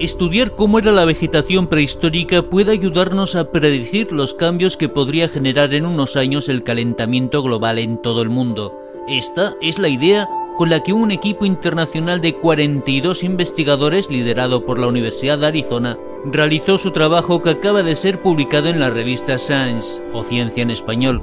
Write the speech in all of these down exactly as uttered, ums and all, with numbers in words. Estudiar cómo era la vegetación prehistórica puede ayudarnos a predecir los cambios que podría generar en unos años el calentamiento global en todo el mundo. Esta es la idea con la que un equipo internacional de cuarenta y dos investigadores liderado por la Universidad de Arizona realizó su trabajo que acaba de ser publicado en la revista Science, o Ciencia en español.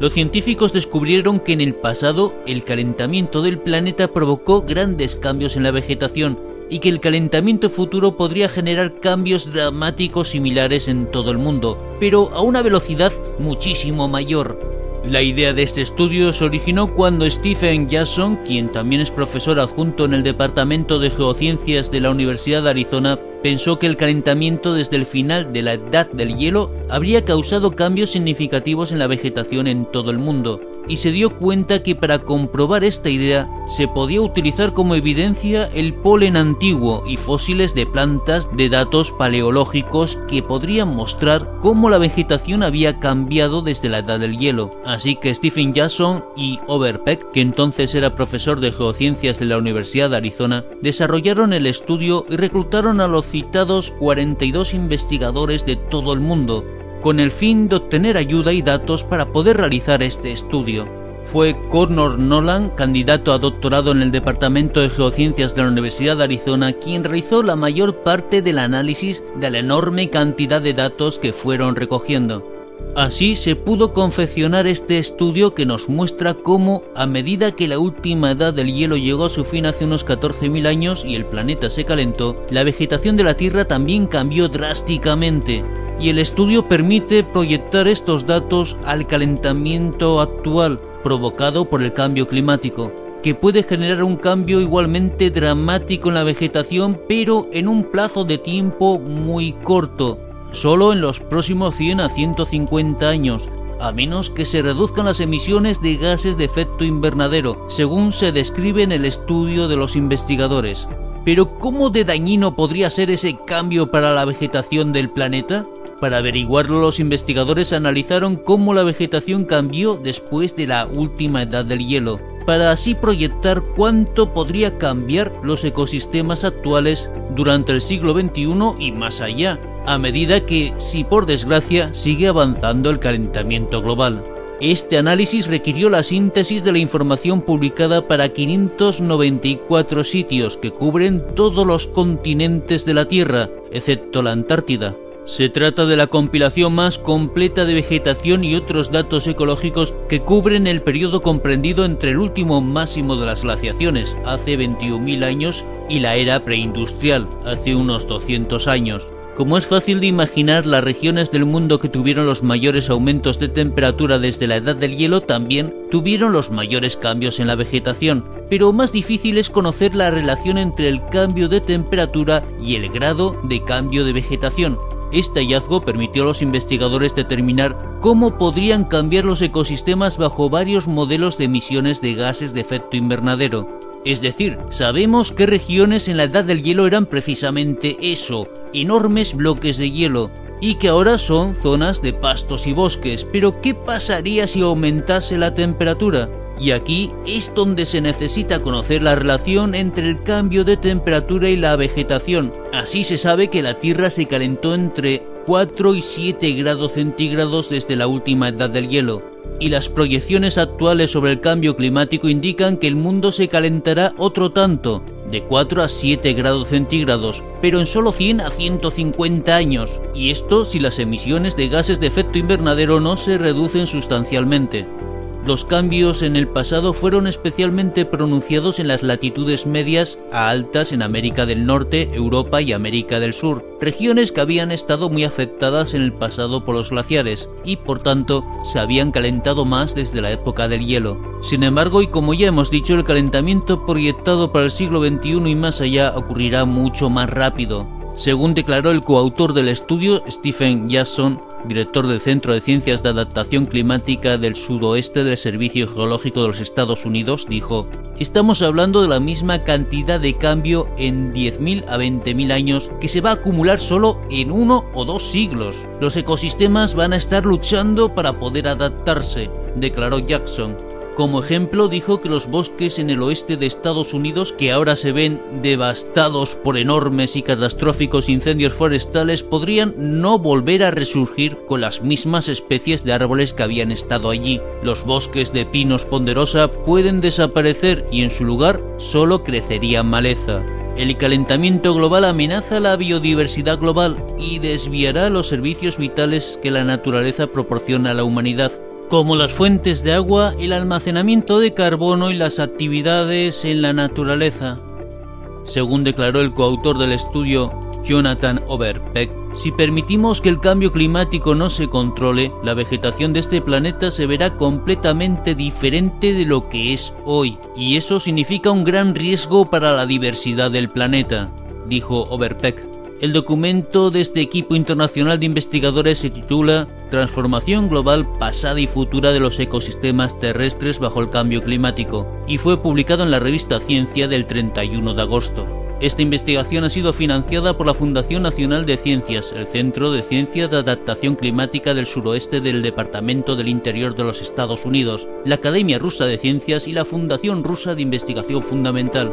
Los científicos descubrieron que en el pasado el calentamiento del planeta provocó grandes cambios en la vegetación, y que el calentamiento futuro podría generar cambios dramáticos similares en todo el mundo, pero a una velocidad muchísimo mayor. La idea de este estudio se originó cuando Stephen Jackson, quien también es profesor adjunto en el Departamento de Geociencias de la Universidad de Arizona, pensó que el calentamiento desde el final de la Edad del Hielo habría causado cambios significativos en la vegetación en todo el mundo, y se dio cuenta que para comprobar esta idea se podía utilizar como evidencia el polen antiguo y fósiles de plantas de datos paleológicos que podrían mostrar cómo la vegetación había cambiado desde la Edad del Hielo. Así que Stephen Jackson y Overpeck, que entonces era profesor de Geociencias de la Universidad de Arizona, desarrollaron el estudio y reclutaron a los citados cuarenta y dos investigadores de todo el mundo, con el fin de obtener ayuda y datos para poder realizar este estudio. Fue Connor Nolan, candidato a doctorado en el Departamento de Geociencias de la Universidad de Arizona, quien realizó la mayor parte del análisis de la enorme cantidad de datos que fueron recogiendo. Así se pudo confeccionar este estudio que nos muestra cómo, a medida que la última edad del hielo llegó a su fin hace unos catorce mil años y el planeta se calentó, la vegetación de la Tierra también cambió drásticamente. Y el estudio permite proyectar estos datos al calentamiento actual, provocado por el cambio climático, que puede generar un cambio igualmente dramático en la vegetación, pero en un plazo de tiempo muy corto. Solo en los próximos cien a ciento cincuenta años, a menos que se reduzcan las emisiones de gases de efecto invernadero, según se describe en el estudio de los investigadores. Pero ¿cómo de dañino podría ser ese cambio para la vegetación del planeta? Para averiguarlo, los investigadores analizaron cómo la vegetación cambió después de la última edad del hielo, para así proyectar cuánto podría cambiar los ecosistemas actuales durante el siglo veintiuno y más allá, a medida que, si por desgracia, sigue avanzando el calentamiento global. Este análisis requirió la síntesis de la información publicada para quinientos noventa y cuatro sitios que cubren todos los continentes de la Tierra, excepto la Antártida. Se trata de la compilación más completa de vegetación y otros datos ecológicos que cubren el periodo comprendido entre el último máximo de las glaciaciones, hace veintiún mil años, y la era preindustrial, hace unos doscientos años. Como es fácil de imaginar, las regiones del mundo que tuvieron los mayores aumentos de temperatura desde la Edad del Hielo también tuvieron los mayores cambios en la vegetación, pero más difícil es conocer la relación entre el cambio de temperatura y el grado de cambio de vegetación. Este hallazgo permitió a los investigadores determinar cómo podrían cambiar los ecosistemas bajo varios modelos de emisiones de gases de efecto invernadero. Es decir, sabemos qué regiones en la Edad del Hielo eran precisamente eso, enormes bloques de hielo, y que ahora son zonas de pastos y bosques, pero ¿qué pasaría si aumentase la temperatura? Y aquí es donde se necesita conocer la relación entre el cambio de temperatura y la vegetación. Así se sabe que la Tierra se calentó entre cuatro y siete grados centígrados desde la última Edad del Hielo, y las proyecciones actuales sobre el cambio climático indican que el mundo se calentará otro tanto, de cuatro a siete grados centígrados, pero en solo cien a ciento cincuenta años, y esto si las emisiones de gases de efecto invernadero no se reducen sustancialmente. Los cambios en el pasado fueron especialmente pronunciados en las latitudes medias a altas en América del Norte, Europa y América del Sur, regiones que habían estado muy afectadas en el pasado por los glaciares y, por tanto, se habían calentado más desde la época del hielo. Sin embargo, y como ya hemos dicho, el calentamiento proyectado para el siglo veintiuno y más allá ocurrirá mucho más rápido. Según declaró el coautor del estudio, Stephen Jackson, director del Centro de Ciencias de Adaptación Climática del Sudoeste del Servicio Geológico de los Estados Unidos, dijo: "Estamos hablando de la misma cantidad de cambio en diez mil a veinte mil años que se va a acumular solo en uno o dos siglos. Los ecosistemas van a estar luchando para poder adaptarse", declaró Jackson. Como ejemplo, dijo que los bosques en el oeste de Estados Unidos, que ahora se ven devastados por enormes y catastróficos incendios forestales, podrían no volver a resurgir con las mismas especies de árboles que habían estado allí. Los bosques de pinos ponderosa pueden desaparecer y en su lugar solo crecería maleza. El calentamiento global amenaza la biodiversidad global y desviará los servicios vitales que la naturaleza proporciona a la humanidad, como las fuentes de agua, el almacenamiento de carbono y las actividades en la naturaleza. Según declaró el coautor del estudio, Jonathan Overpeck, si permitimos que el cambio climático no se controle, la vegetación de este planeta se verá completamente diferente de lo que es hoy, y eso significa un gran riesgo para la diversidad del planeta, dijo Overpeck. El documento de este equipo internacional de investigadores se titula Transformación global pasada y futura de los ecosistemas terrestres bajo el cambio climático y fue publicado en la revista Ciencia del treinta y uno de agosto. Esta investigación ha sido financiada por la Fundación Nacional de Ciencias, el Centro de Ciencias de Adaptación Climática del Sudoeste del Departamento del Interior de los Estados Unidos, la Academia Rusa de Ciencias y la Fundación Rusa de Investigación Fundamental.